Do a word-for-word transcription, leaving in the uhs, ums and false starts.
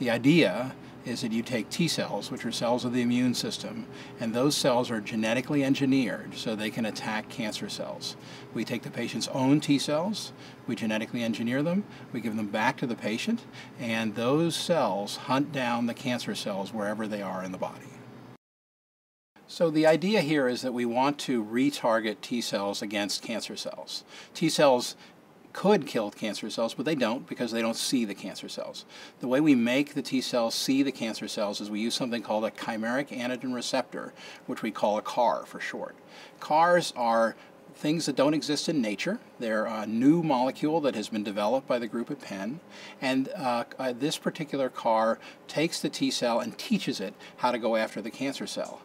The idea is that you take T cells, which are cells of the immune system, and those cells are genetically engineered so they can attack cancer cells. We take the patient's own T cells, we genetically engineer them, we give them back to the patient, and those cells hunt down the cancer cells wherever they are in the body. So the idea here is that we want to retarget T cells against cancer cells. T cells could kill cancer cells, but they don't because they don't see the cancer cells. The way we make the T cells see the cancer cells is we use something called a chimeric antigen receptor, which we call a CAR for short. CARs are things that don't exist in nature. They're a new molecule that has been developed by the group at Penn, and uh, uh, this particular CAR takes the T cell and teaches it how to go after the cancer cell.